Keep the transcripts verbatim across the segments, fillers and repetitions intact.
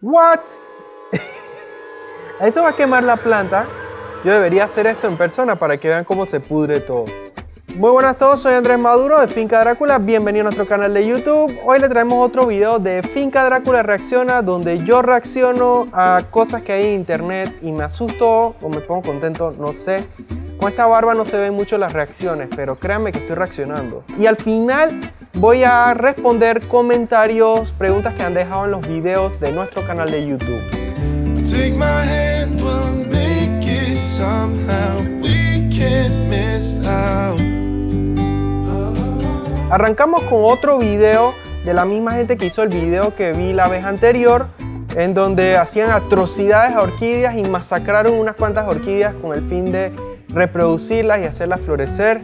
¿What? Eso va a quemar la planta. Yo debería hacer esto en persona para que vean cómo se pudre todo. Muy buenas a todos, soy Andrés Maduro de Finca Drácula. Bienvenido a nuestro canal de YouTube. Hoy le traemos otro video de Finca Drácula Reacciona, donde yo reacciono a cosas que hay en internet y me asusto o me pongo contento, no sé. Con esta barba no se ven mucho las reacciones, pero créanme que estoy reaccionando. Y al final voy a responder comentarios, preguntas que han dejado en los videos de nuestro canal de YouTube. Take my hand, we'll make it somehow. We can't miss out. Oh. Arrancamos con otro video de la misma gente que hizo el video que vi la vez anterior, en donde hacían atrocidades a orquídeas y masacraron unas cuantas orquídeas con el fin de reproducirlas y hacerlas florecer.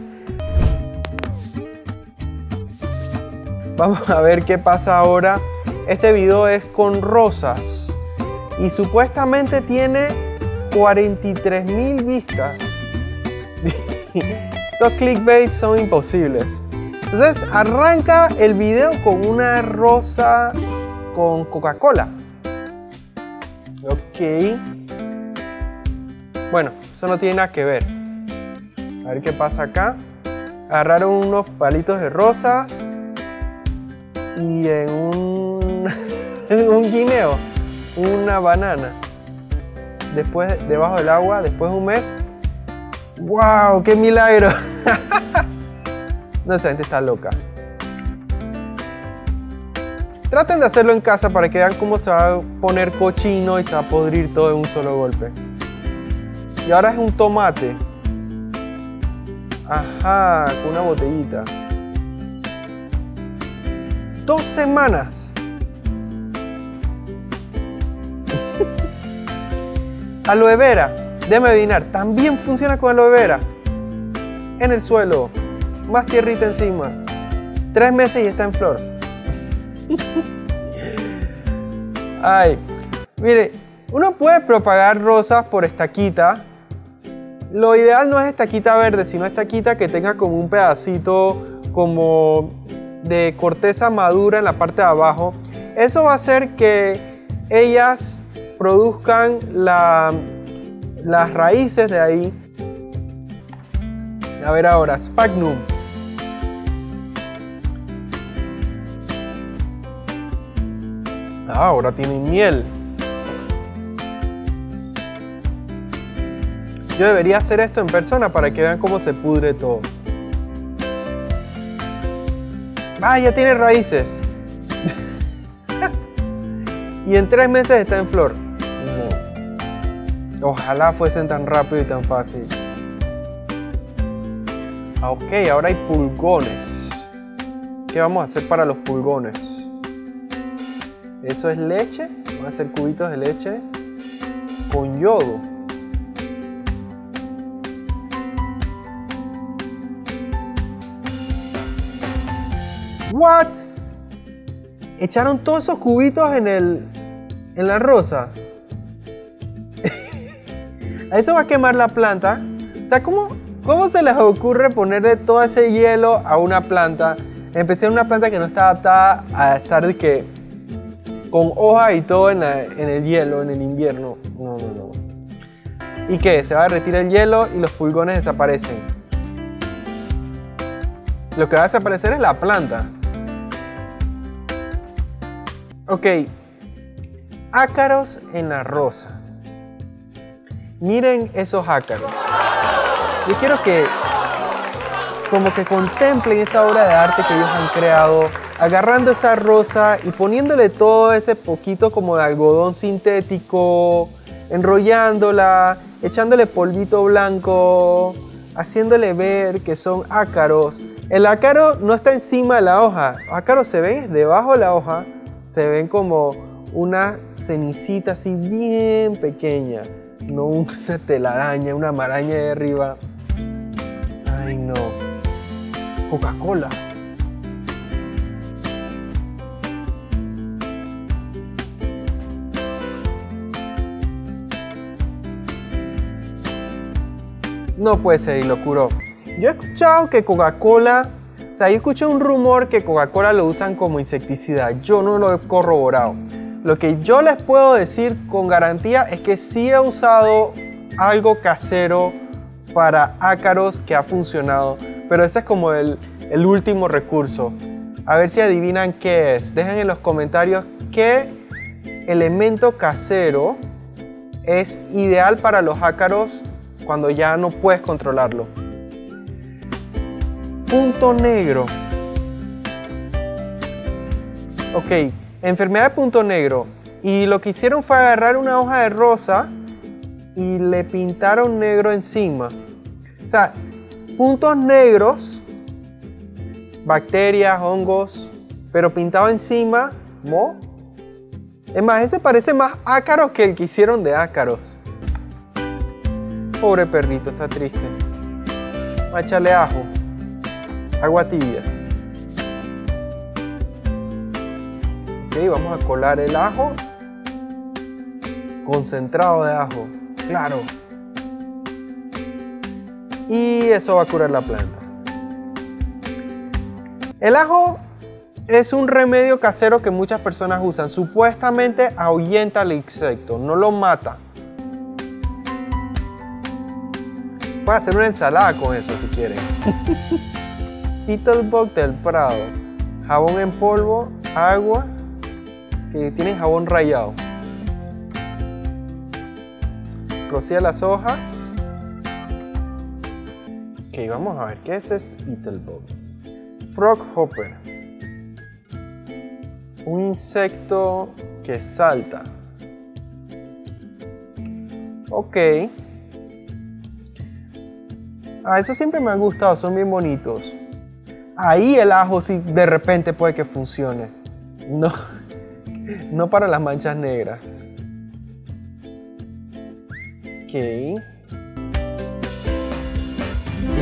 Vamos a ver qué pasa ahora. Este video es con rosas y supuestamente tiene cuarenta y tres mil vistas. Estos clickbait son imposibles. Entonces arranca el video con una rosa con Coca-Cola. Ok. Bueno, eso no tiene nada que ver. A ver qué pasa acá. Agarraron unos palitos de rosas y en un, en un guineo, una banana. Después, debajo del agua, después de un mes. ¡Wow! ¡Qué milagro! No, esa gente está loca. Traten de hacerlo en casa para que vean cómo se va a poner cochino y se va a podrir todo de un solo golpe. Y ahora es un tomate. Ajá, con una botellita. Dos semanas. Aloe vera. Déjame adivinar. También funciona con aloe vera. En el suelo. Más tierrita encima. Tres meses y está en flor. Ay. Mire, uno puede propagar rosas por estaquita. Lo ideal no es estaquita verde, sino estaquita que tenga como un pedacito como de corteza madura en la parte de abajo. Eso va a hacer que ellas produzcan la, las raíces de ahí. A ver ahora, Sphagnum. Ah, ahora tienen miel. Yo debería hacer esto en persona para que vean cómo se pudre todo. ¡Ah, ya tiene raíces! Y en tres meses está en flor. No. Ojalá fuesen tan rápido y tan fácil. Ok, ahora hay pulgones. ¿Qué vamos a hacer para los pulgones? Eso es leche. Vamos a hacer cubitos de leche con yodo. What? Echaron todos esos cubitos en el, en la rosa. Eso va a quemar la planta. O sea, ¿cómo, cómo se les ocurre ponerle todo ese hielo a una planta? Empecé en una planta que no está adaptada a estar de que con hoja y todo en, la, en el hielo, en el invierno. No, no, no. ¿Y qué? Se va a derretir el hielo y los pulgones desaparecen. Lo que va a desaparecer es la planta. Ok, ácaros en la rosa. Miren esos ácaros. Yo quiero que como que contemplen esa obra de arte que ellos han creado, agarrando esa rosa y poniéndole todo ese poquito como de algodón sintético, enrollándola, echándole polvito blanco, haciéndole ver que son ácaros. El ácaro no está encima de la hoja. Los ácaros se ven debajo de la hoja. Se ven como una cenicita así bien pequeña, no una telaraña, una maraña de arriba. Ay no, Coca-Cola. No puede ser, y lo curó. Yo he escuchado que Coca-Cola... O sea, yo escuché un rumor que Coca-Cola lo usan como insecticida. Yo no lo he corroborado. Lo que yo les puedo decir con garantía es que sí he usado algo casero para ácaros que ha funcionado, pero ese es como el, el último recurso. A ver si adivinan qué es. Dejen en los comentarios qué elemento casero es ideal para los ácaros cuando ya no puedes controlarlo. Punto negro. Ok, enfermedad de punto negro. Y lo que hicieron fue agarrar una hoja de rosa y le pintaron negro encima. O sea, puntos negros, bacterias, hongos, pero pintado encima moho. Es más, ese parece más ácaro que el que hicieron de ácaros. Pobre perrito, está triste. Vamos a echarle ajo, agua tibia. Ok, vamos a colar el ajo. Concentrado de ajo, claro. Y eso va a curar la planta. El ajo es un remedio casero que muchas personas usan. Supuestamente ahuyenta al insecto, no lo mata. Puedes hacer una ensalada con eso si quieren. Spittlebug del Prado. Jabón en polvo, agua, que tienen jabón rallado. Rocía las hojas. Ok, vamos a ver qué es Spittlebug. Frog Hopper. Un insecto que salta. Ok. Ah, eso siempre me ha gustado, son bien bonitos. Ahí el ajo sí de repente puede que funcione. No, no para las manchas negras. Ok.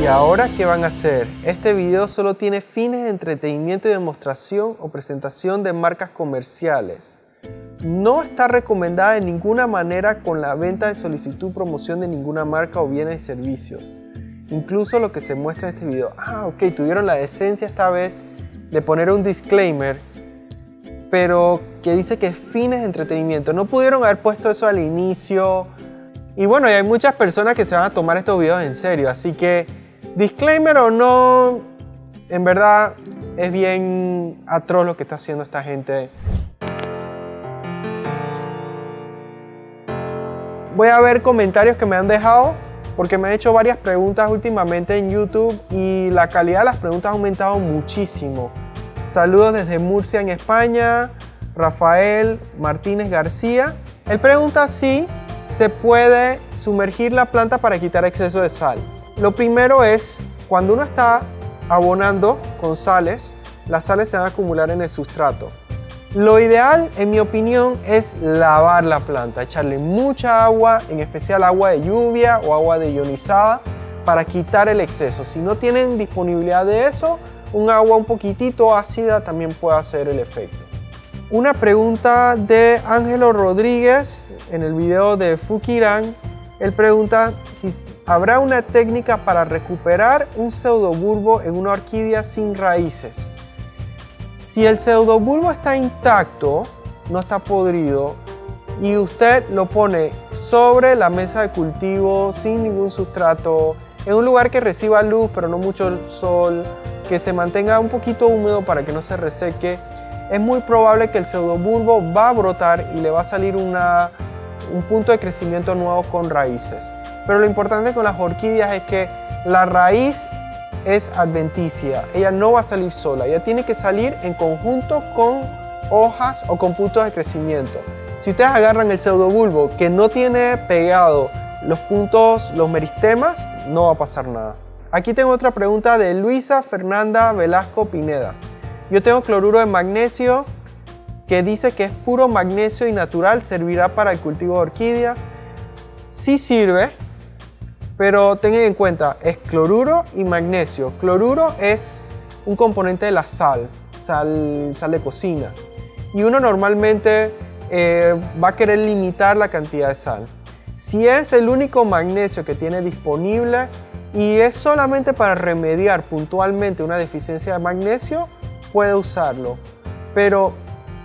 ¿Y ahora qué van a hacer? Este video solo tiene fines de entretenimiento y demostración o presentación de marcas comerciales. No está recomendada de ninguna manera con la venta de solicitud o promoción de ninguna marca o bienes y servicios. Incluso lo que se muestra en este video. Ah, ok, tuvieron la decencia esta vez de poner un disclaimer, pero que dice que es fines de entretenimiento. No pudieron haber puesto eso al inicio. Y bueno, y hay muchas personas que se van a tomar estos videos en serio, así que... Disclaimer o no, en verdad es bien atroz lo que está haciendo esta gente. Voy a ver comentarios que me han dejado porque me han hecho varias preguntas últimamente en YouTube y la calidad de las preguntas ha aumentado muchísimo. Saludos desde Murcia en España, Rafael Martínez García. Él pregunta si se puede sumergir la planta para quitar exceso de sal. Lo primero es, cuando uno está abonando con sales, las sales se van a acumular en el sustrato. Lo ideal, en mi opinión, es lavar la planta, echarle mucha agua, en especial agua de lluvia o agua de ionizada, para quitar el exceso. Si no tienen disponibilidad de eso, un agua un poquitito ácida también puede hacer el efecto. Una pregunta de Ángelo Rodríguez en el video de Fukirán. Él pregunta si habrá una técnica para recuperar un pseudobulbo en una orquídea sin raíces. Si el pseudobulbo está intacto, no está podrido, y usted lo pone sobre la mesa de cultivo sin ningún sustrato, en un lugar que reciba luz pero no mucho sol, que se mantenga un poquito húmedo para que no se reseque, es muy probable que el pseudobulbo va a brotar y le va a salir una... un punto de crecimiento nuevo con raíces. Pero lo importante con las orquídeas es que la raíz es adventicia, ella no va a salir sola, ella tiene que salir en conjunto con hojas o con puntos de crecimiento. Si ustedes agarran el pseudobulbo que no tiene pegado los puntos, los meristemas, no va a pasar nada. Aquí tengo otra pregunta de Luisa Fernanda Velasco Pineda. Yo tengo cloruro de magnesio que dice que es puro magnesio y natural, servirá para el cultivo de orquídeas. Sí sirve, pero tengan en cuenta, es cloruro y magnesio. Cloruro es un componente de la sal, sal, sal de cocina, y uno normalmente eh, va a querer limitar la cantidad de sal. Si es el único magnesio que tiene disponible y es solamente para remediar puntualmente una deficiencia de magnesio, puede usarlo, pero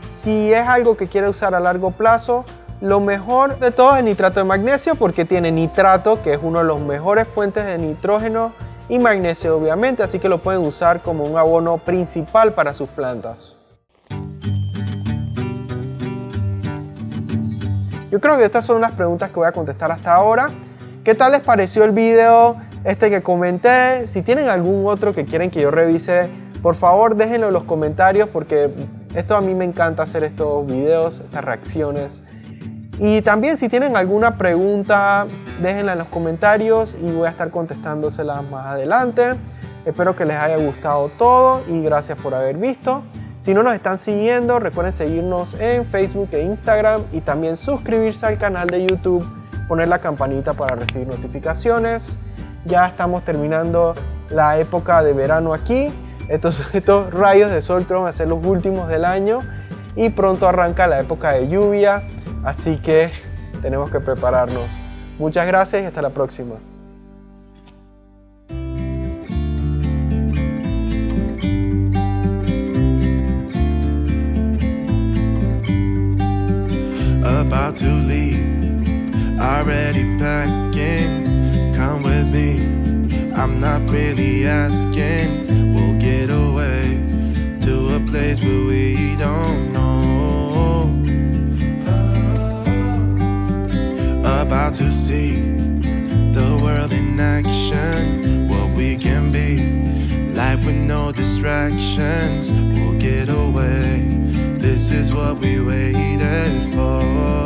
Si es algo que quiere usar a largo plazo, lo mejor de todo es el nitrato de magnesio, porque tiene nitrato, que es uno de los mejores fuentes de nitrógeno, y magnesio obviamente, así que lo pueden usar como un abono principal para sus plantas. Yo creo que estas son las preguntas que voy a contestar hasta ahora. ¿Qué tal les pareció el video este que comenté? Si tienen algún otro que quieren que yo revise, por favor déjenlo en los comentarios, porque esto a mí me encanta hacer estos videos, estas reacciones. Y también si tienen alguna pregunta, déjenla en los comentarios y voy a estar contestándoselas más adelante. Espero que les haya gustado todo y gracias por haber visto. Si no nos están siguiendo, recuerden seguirnos en Facebook e Instagram y también suscribirse al canal de YouTube, poner la campanita para recibir notificaciones. Ya estamos terminando la época de verano aquí. Estos, estos rayos de sol creo van a ser los últimos del año y pronto arranca la época de lluvia. Así que tenemos que prepararnos. Muchas gracias y hasta la próxima. About to leave, already packing, come with me, I'm not really asking, we'll get away, to a place where we don't know, about to see, the world in action, what we can be, life with no distractions, we'll get away. This is what we waited for.